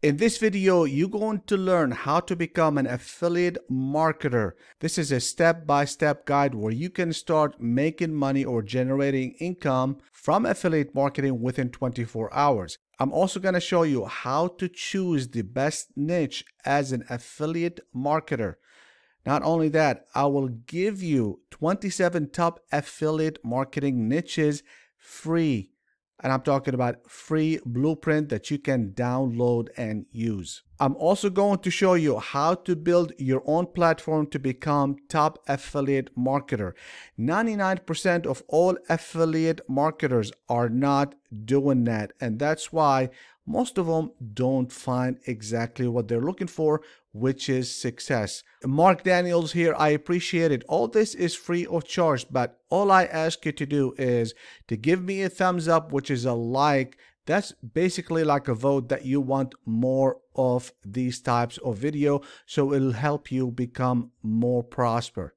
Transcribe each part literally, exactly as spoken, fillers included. In this video, you're going to learn how to become an affiliate marketer. This is a step-by-step guide where you can start making money or generating income from affiliate marketing within twenty-four hours. I'm also going to show you how to choose the best niche as an affiliate marketer. Not only that, I will give you twenty-seven top affiliate marketing niches free. And I'm talking about free blueprint that you can download and use. I'm also going to show you how to build your own platform to become top affiliate marketer. ninety-nine percent of all affiliate marketers are not doing that. And that's why most of them don't find exactly what they're looking for, which is success. Mark Daniells here. I appreciate it. All this is free of charge, but all I ask you to do is to give me a thumbs up, which is a like. That's basically like a vote that you want more of these types of video, so it'll help you become more prosper.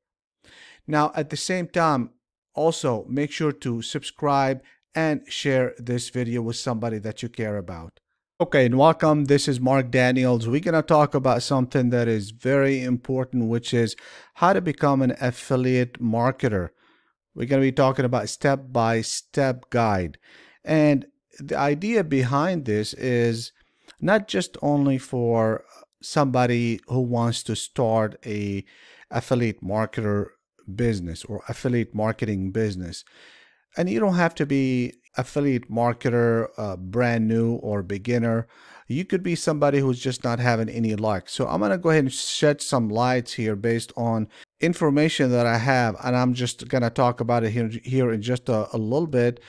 Now, at the same time, also make sure to subscribe and share this video with somebody that you care about. Okay, and welcome. This is Mark Daniells. We're going to talk about something that is very important, which is how to become an affiliate marketer. We're going to be talking about step-by-step guide. And the idea behind this is not just only for somebody who wants to start a affiliate marketer business or affiliate marketing business. And you don't have to be affiliate marketer, uh, brand new or beginner. You could be somebody who's just not having any luck. So I'm going to go ahead and shed some lights here based on information that I have. And I'm just going to talk about it here, here in just a, a little bit.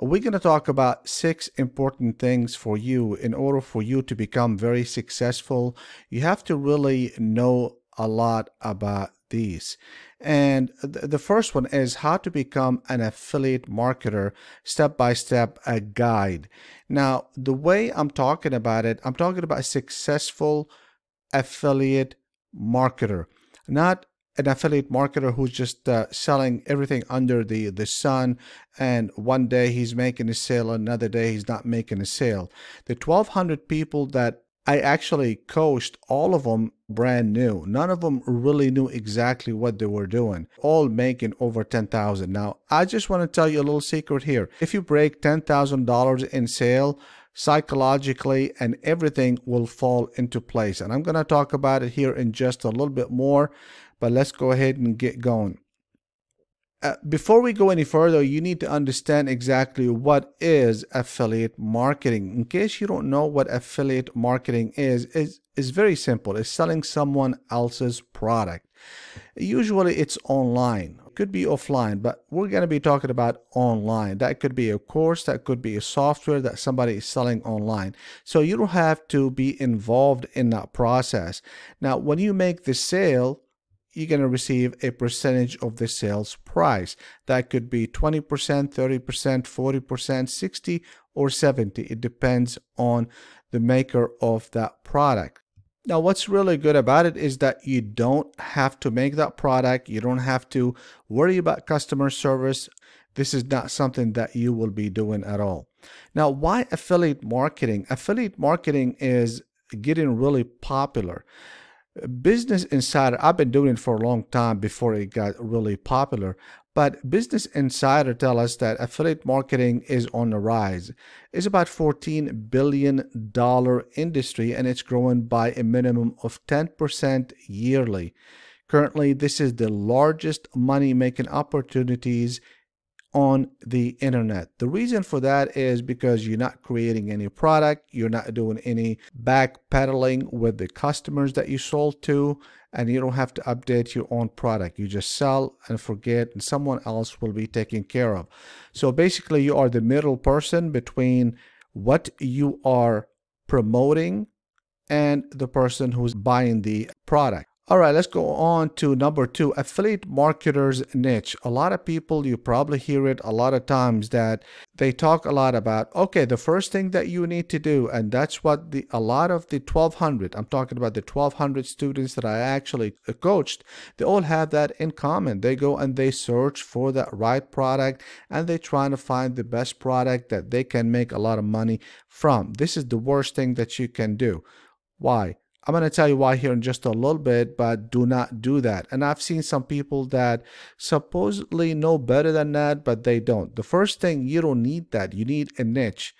We're going to talk about six important things for you. In order for you to become very successful, you have to really know a lot about these. And the first one is how to become an affiliate marketer step-by-step a guide. Now, the way I'm talking about it, I'm talking about a successful affiliate marketer, not an affiliate marketer who's just uh, selling everything under the, the sun, and one day he's making a sale, another day he's not making a sale. The twelve hundred people that I actually coached, all of them brand new. None of them really knew exactly what they were doing, all making over ten thousand dollars. Now, I just want to tell you a little secret here. If you break ten thousand dollars in sale, psychologically and everything will fall into place. And I'm going to talk about it here in just a little bit more, but let's go ahead and get going. Uh, before we go any further, you need to understand exactly what is affiliate marketing. In case you don't know what affiliate marketing is, is is very simple. It's selling someone else's product. Usually it's online. It could be offline, but we're going to be talking about online. That could be a course. That could be a software that somebody is selling online. So you don't have to be involved in that process. Now, when you make the sale, you're going to receive a percentage of the sales price. That could be twenty percent, thirty percent, forty percent, sixty or seventy. It depends on the maker of that product. Now, what's really good about it is that you don't have to make that product. You don't have to worry about customer service. This is not something that you will be doing at all. Now, why affiliate marketing? Affiliate marketing is getting really popular. Business Insider, I've been doing it for a long time before it got really popular, but Business Insider tell us that affiliate marketing is on the rise. It's about fourteen billion dollar industry, and it's growing by a minimum of ten percent yearly. Currently, this is the largest money-making opportunities on the internet. The reason for that is because you're not creating any product, you're not doing any backpedaling with the customers that you sold to, and you don't have to update your own product. You just sell and forget, and someone else will be taken care of. So basically, you are the middle person between what you are promoting and the person who's buying the product. All right, let's go on to number two, affiliate marketers niche. A lot of people, you probably hear it a lot of times that they talk a lot about, okay, the first thing that you need to do, and that's what the a lot of the twelve hundred, I'm talking about the twelve hundred students that I actually coached, they all have that in common. They go and they search for that right product and they're trying to find the best product that they can make a lot of money from. This is the worst thing that you can do. Why? I'm going to tell you why here in just a little bit, but do not do that. And I've seen some people that supposedly know better than that, but they don't. The first thing, you don't need that. You need a niche.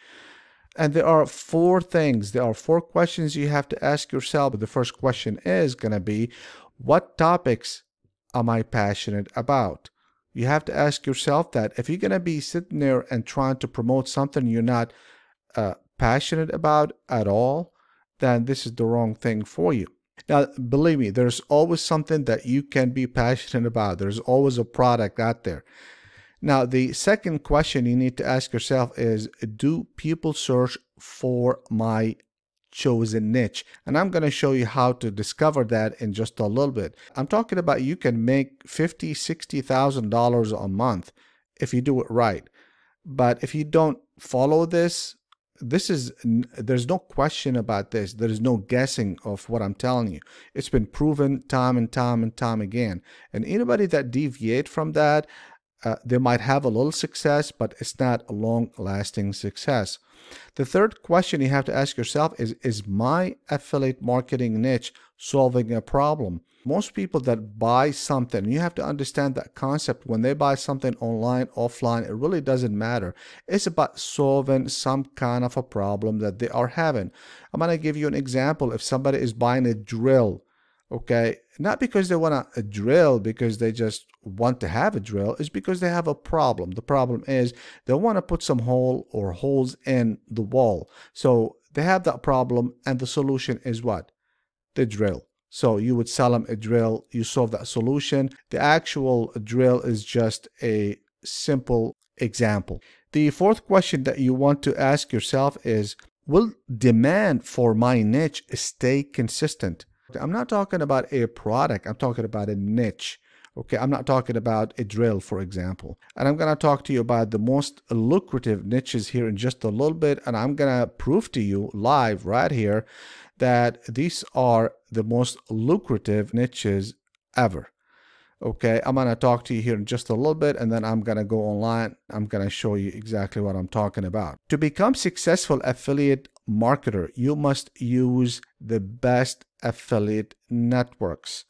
And there are four things. There are four questions you have to ask yourself. But the first question is going to be, what topics am I passionate about? You have to ask yourself that. If you're going to be sitting there and trying to promote something you're not uh, passionate about at all, then this is the wrong thing for you. Now, believe me, there's always something that you can be passionate about. There's always a product out there. Now, the second question you need to ask yourself is, do people search for my chosen niche? And I'm going to show you how to discover that in just a little bit. I'm talking about you can make fifty thousand, sixty thousand dollars a month if you do it right. But if you don't follow this, This is, there's no question about this. There is no guessing of what I'm telling you. It's been proven time and time and time again. And anybody that deviates from that, uh, they might have a little success, but it's not a long-lasting success. The third question you have to ask yourself is, is my affiliate marketing niche solving a problem? Most people that buy something, you have to understand that concept. When they buy something online, offline, it really doesn't matter. It's about solving some kind of a problem that they are having. I'm going to give you an example. If somebody is buying a drill, okay, not because they want a drill, because they just want to have a drill, it's because they have a problem. The problem is they want to put some hole or holes in the wall. So they have that problem, and the solution is what? The drill. So you would sell them a drill, you solve that solution. The actual drill is just a simple example. The fourth question that you want to ask yourself is, will demand for my niche stay consistent? I'm not talking about a product, I'm talking about a niche. Okay, I'm not talking about a drill, for example. And I'm going to talk to you about the most lucrative niches here in just a little bit. And I'm going to prove to you live right here that these are the most lucrative niches ever. Okay, I'm going to talk to you here in just a little bit, and then I'm going to go online. I'm going to show you exactly what I'm talking about. To become successful affiliate marketer, you must use the best affiliate networks.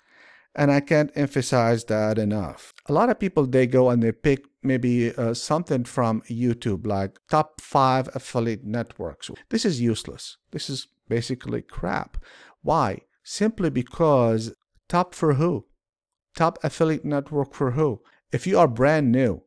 And I can't emphasize that enough. A lot of people, they go and they pick maybe uh, something from YouTube, like top five affiliate networks. This is useless. This is basically crap. Why? Simply because top for who? Top affiliate network for who? If you are brand new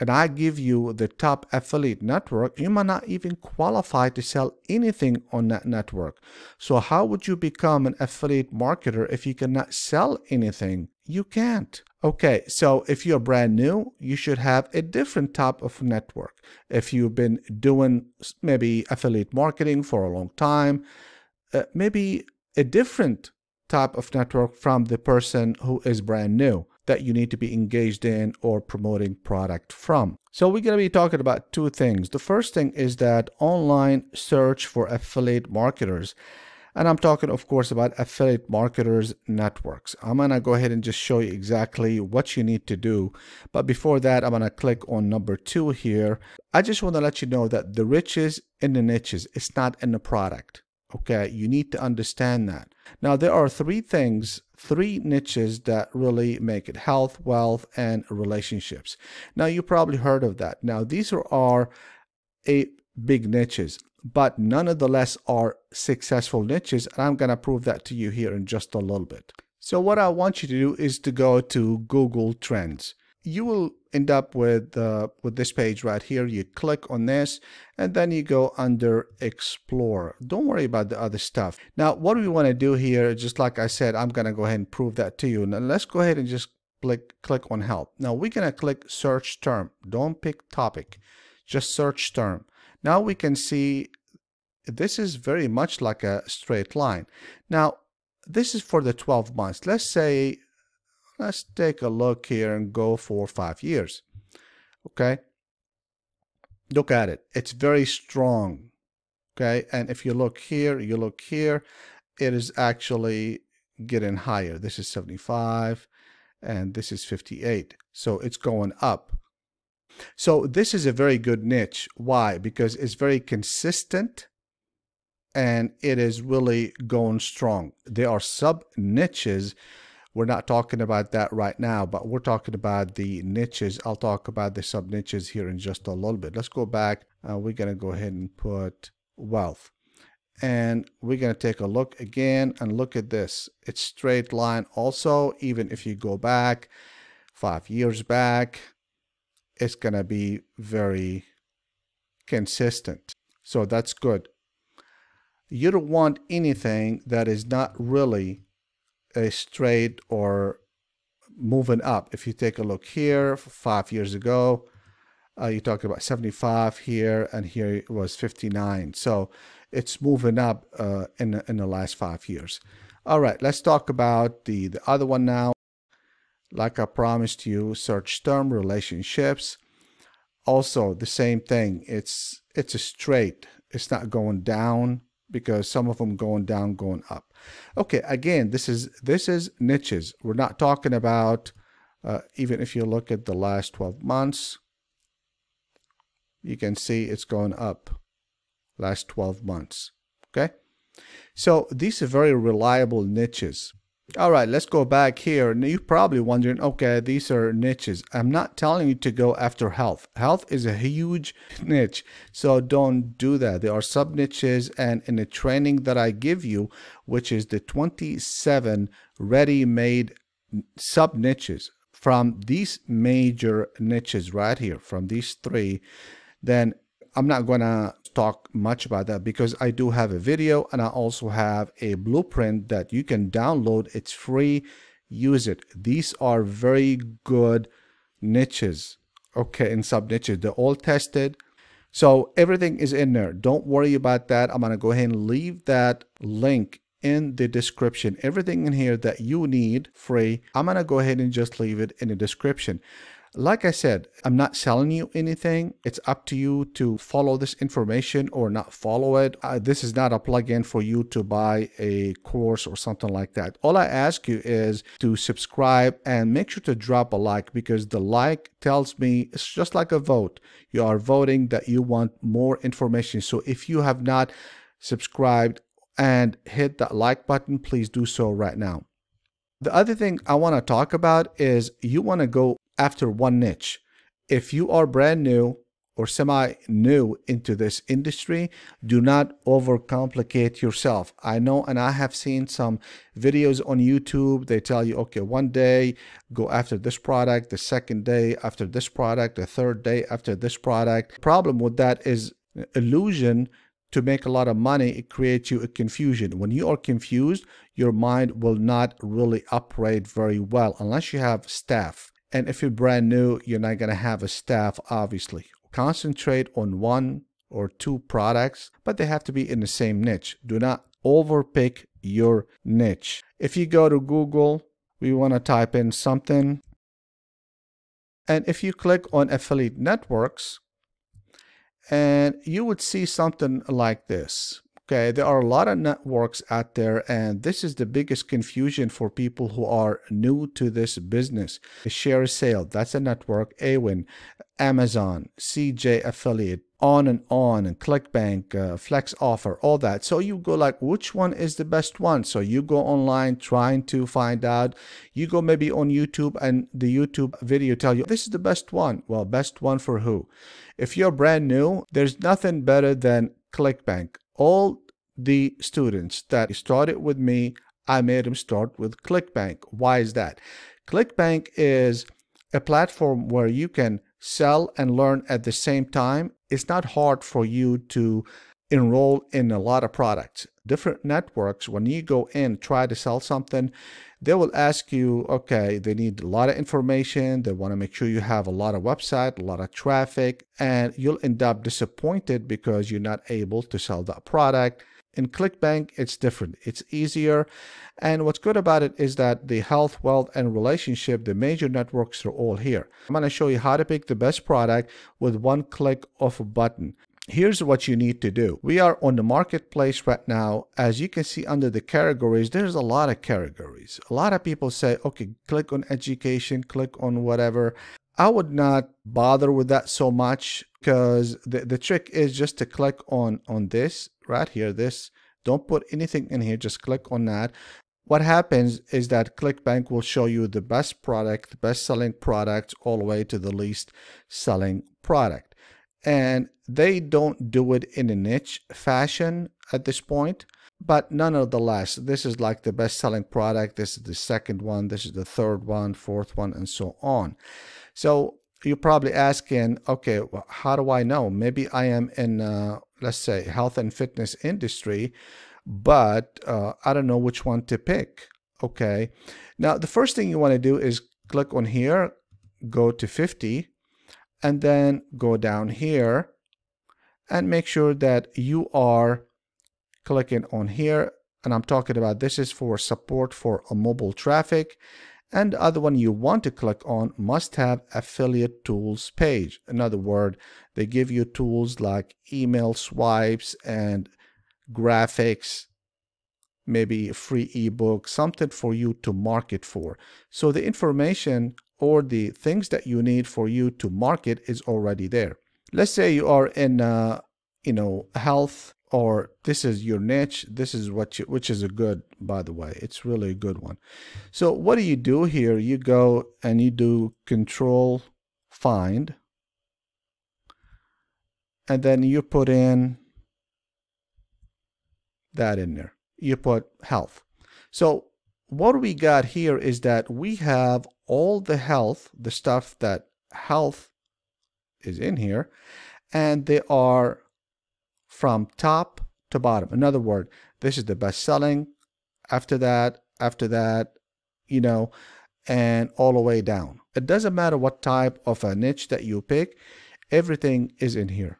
and I give you the top affiliate network, you might not even qualify to sell anything on that network. So how would you become an affiliate marketer if you cannot sell anything? You can't. Okay, so if you're brand new, you should have a different type of network. If you've been doing maybe affiliate marketing for a long time, uh, maybe a different type of network from the person who is brand new that you need to be engaged in or promoting product from. So we're going to be talking about two things. The first thing is that online search for affiliate marketers. And I'm talking, of course, about affiliate marketers networks. I'm going to go ahead and just show you exactly what you need to do. But before that, I'm going to click on number two here. I just want to let you know that the riches in the niches, it's not in the product. Okay, you need to understand that. Now, there are three things, three niches that really make it: health, wealth, and relationships. Now, you probably heard of that. Now, these are, are a big niches, but nonetheless are successful niches. And I'm going to prove that to you here in just a little bit. So what I want you to do is to go to Google Trends. You will end up with, uh, with this page right here. You click on this and then you go under Explore. Don't worry about the other stuff. Now, what we want to do here, just like I said, I'm going to go ahead and prove that to you. Now, let's go ahead and just click, click on Help. Now, we're going to click Search Term. Don't pick topic, just search term. Now, we can see this is very much like a straight line. Now, this is for the twelve months. Let's say, let's take a look here and go for five years. Okay. Look at it. It's very strong. Okay. And if you look here, you look here, it is actually getting higher. This is seventy-five and this is fifty-eight. So it's going up. So this is a very good niche. Why? Because it's very consistent and it is really going strong. There are sub niches. We're not talking about that right now, but we're talking about the niches. I'll talk about the sub niches here in just a little bit. Let's go back. Uh, we're going to go ahead and put wealth. And we're going to take a look again and look at this. It's straight line also. Even if you go back five years back, it's going to be very consistent. So that's good. You don't want anything that is not really a straight or moving up. If you take a look here, five years ago, uh, you talked about seventy-five here, and here it was fifty-nine. So it's moving up uh, in, the, in the last five years. All right, let's talk about the, the other one now. Like I promised you, search term relationships. Also the same thing, it's, it's a straight, it's not going down, because some of them going down, going up. Okay, again, this is, this is niches. We're not talking about, uh, even if you look at the last twelve months, you can see it's going up last twelve months, okay? So these are very reliable niches. All right, let's go back here. And you're probably wondering, okay, these are niches. I'm not telling you to go after health. Health is a huge niche, so don't do that. There are sub-niches, and in the training that I give you, which is the twenty-seven ready-made sub-niches from these major niches right here, from these three, then I'm not going to talk much about that because I do have a video and I also have a blueprint that you can download. It's free. Use it. These are very good niches, okay, and sub-niches. They're all tested. So everything is in there. Don't worry about that. I'm going to go ahead and leave that link in the description. Everything in here that you need free, I'm going to go ahead and just leave it in the description. Like I said, I'm not selling you anything. It's up to you to follow this information or not follow it. Uh, this is not a plugin for you to buy a course or something like that. All I ask you is to subscribe and make sure to drop a like, because the like tells me it's just like a vote. You are voting that you want more information. So if you have not subscribed and hit that like button, please do so right now. The other thing I want to talk about is you want to go after one niche. If you are brand new or semi-new into this industry, do not overcomplicate yourself. I know, and I have seen some videos on YouTube. They tell you, okay, one day go after this product, the second day after this product, the third day after this product. Problem with that is illusion. To make a lot of money, it creates you a confusion. When you are confused, your mind will not really operate very well unless you have staff. And if you're brand new, you're not going to have a staff, obviously. Concentrate on one or two products, but they have to be in the same niche. Do not overpick your niche. If you go to Google, we want to type in something. And if you click on affiliate networks, and you would see something like this. Okay, there are a lot of networks out there, and this is the biggest confusion for people who are new to this business. ShareASale, that's a network. Awin, Amazon, C J Affiliate, on and on, and ClickBank, uh, FlexOffer, all that. So you go like, which one is the best one? So you go online trying to find out. You go maybe on YouTube, and the YouTube video tell you, this is the best one. Well, best one for who? If you're brand new, there's nothing better than ClickBank. All the students that started with me, I made them start with ClickBank. Why is that? ClickBank is a platform where you can sell and learn at the same time. It's not hard for you to enroll in a lot of products. Different networks, when you go in, try to sell something, they will ask you, okay, they need a lot of information. They want to make sure you have a lot of website, a lot of traffic, and you'll end up disappointed because you're not able to sell that product. In ClickBank, it's different. It's easier. And what's good about it is that the health, wealth, and relationship, the major networks are all here. I'm going to show you how to pick the best product with one click of a button. Here's what you need to do. We are on the marketplace right now. As you can see under the categories, there's a lot of categories. A lot of people say, okay, click on education, click on whatever. I would not bother with that so much, because the, the trick is just to click on, on this right here, this. Don't put anything in here, just click on that. What happens is that ClickBank will show you the best product, the best selling product, all the way to the least selling product. And they don't do it in a niche fashion at this point, but nonetheless, this is like the best selling product, this is the second one, this is the third one, fourth one, and so on. So you're probably asking, okay, well, how do I know? Maybe I am in, uh, let's say, health and fitness industry, but uh, I don't know which one to pick. Okay, now the first thing you want to do is click on here, go to fifty, and then go down here and make sure that you are clicking on here. And I'm talking about, this is for support for a mobile traffic. And the other one you want to click on must have affiliate tools page. In other words, they give you tools like email swipes and graphics, maybe a free ebook, something for you to market for. So the information or the things that you need for you to market is already there. Let's say you are in, uh, you know, health, or this is your niche, this is what you, which is a good, by the way, it's really a good one. So what do you do here? You go and you do control find, and then you put in that in there. You put health. So what we got here is that we have all the health, the stuff that health is in here, and they are from top to bottom. In other words, this is the best selling, after that, after that, you know, and all the way down. It doesn't matter what type of a niche that you pick, everything is in here.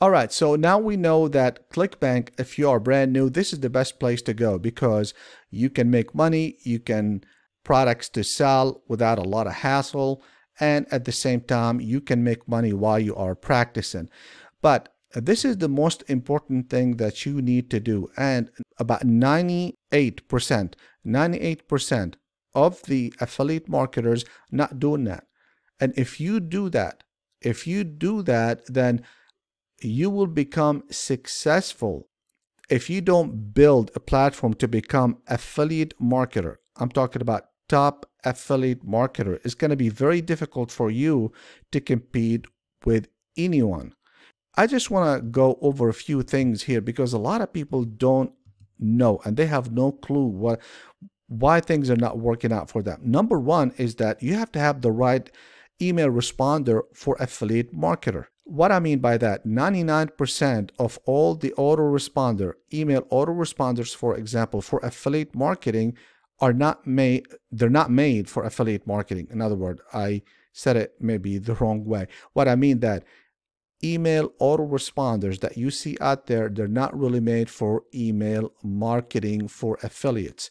All right, so now we know that ClickBank, if you are brand new, this is the best place to go, because you can make money, you can products to sell without a lot of hassle, and at the same time, you can make money while you are practicing. But this is the most important thing that you need to do, and about ninety-eight percent, ninety-eight percent of the affiliate marketers not doing that. And if you do that, if you do that, then you will become successful. If you don't build a platform to become affiliate marketer, I'm talking about top affiliate marketer, it's going to be very difficult for you to compete with anyone. I just want to go over a few things here, because a lot of people don't know and they have no clue what, why things are not working out for them. Number one is that you have to have the right email responder for affiliate marketer. What I mean by that, ninety-nine percent of all the autoresponder, email autoresponders, for example, for affiliate marketing are not made, they're not made for affiliate marketing. In other words, I said it maybe the wrong way. What I mean that email autoresponders that you see out there, they're not really made for email marketing for affiliates.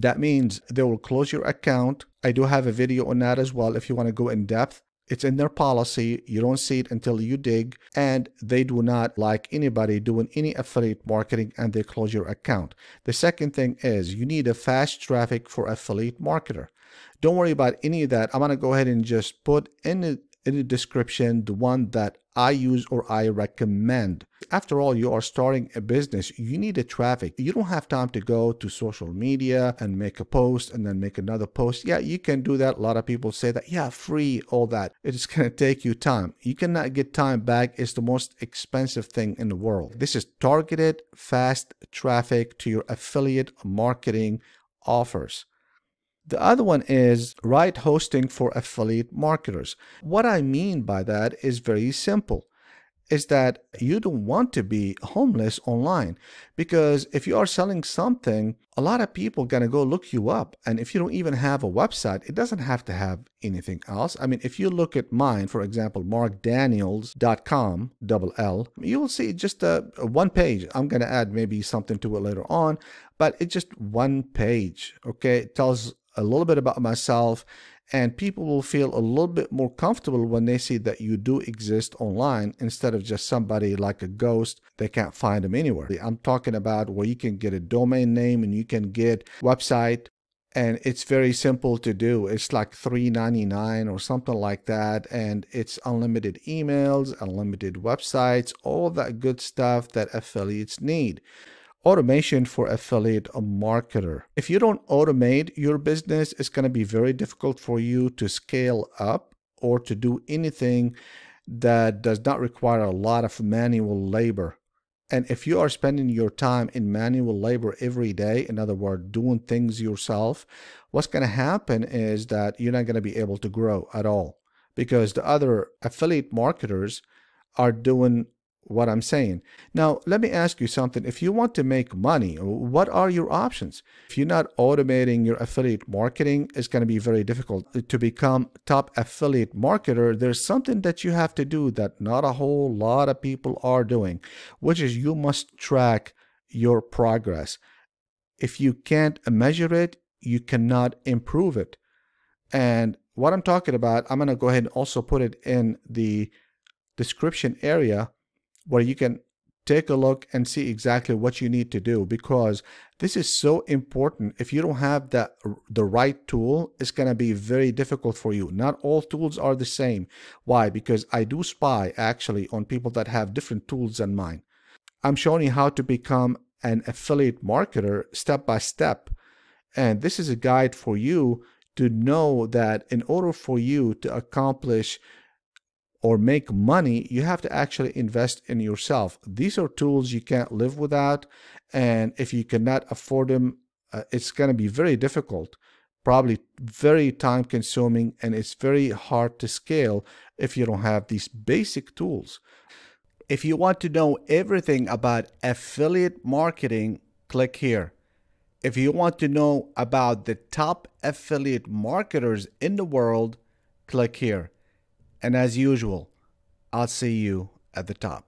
That means they will close your account. I do have a video on that as well if you want to go in depth. It's in their policy. You don't see it until you dig, and they do not like anybody doing any affiliate marketing, and they close your account. The second thing is you need a fast traffic for affiliate marketer. Don't worry about any of that. I'm going to go ahead and just put in the, in the description the one that I use or I recommend. After all, you are starting a business. You need a traffic. You don't have time to go to social media and make a post and then make another post. Yeah, you can do that. A lot of people say that, yeah, free, all that. It is going to take you time. You cannot get time back. It's the most expensive thing in the world. This is targeted, fast traffic to your affiliate marketing offers. The other one is right hosting for affiliate marketers. What I mean by that is very simple. is that you don't want to be homeless online, because if you are selling something, a lot of people going to go look you up. And if you don't even have a website, it doesn't have to have anything else. I mean, if you look at mine, for example, mark daniells dot com, double L, you will see just a, a one page. I'm going to add maybe something to it later on, but it's just one page. Okay. It tells a little bit about myself, and people will feel a little bit more comfortable when they see that you do exist online, instead of just somebody like a ghost. They can't find them anywhere. I'm talking about where you can get a domain name and you can get website, and it's very simple to do. It's like three ninety-nine or something like that, and it's unlimited emails, unlimited websites, all that good stuff that affiliates need. Automation for affiliate marketer. If you don't automate your business, it's going to be very difficult for you to scale up or to do anything that does not require a lot of manual labor. And if you are spending your time in manual labor every day, in other words, doing things yourself, what's going to happen is that you're not going to be able to grow at all, because the other affiliate marketers are doing what I'm saying. Now, let me ask you something. If you want to make money, what are your options? If you're not automating your affiliate marketing, it's going to be very difficult to become top affiliate marketer. There's something that you have to do that not a whole lot of people are doing, which is you must track your progress. If you can't measure it, you cannot improve it. And what I'm talking about, I'm going to go ahead and also put it in the description area, where you can take a look and see exactly what you need to do, because this is so important. If you don't have the, the right tool, it's going to be very difficult for you. Not all tools are the same. Why? Because I do spy actually on people that have different tools than mine. I'm showing you how to become an affiliate marketer step by step. And this is a guide for you to know that in order for you to accomplish or make money, you have to actually invest in yourself. These are tools you can't live without, and if you cannot afford them, uh, it's going to be very difficult, probably very time consuming, and it's very hard to scale if you don't have these basic tools. If you want to know everything about affiliate marketing, click here. If you want to know about the top affiliate marketers in the world, click here. And as usual, I'll see you at the top.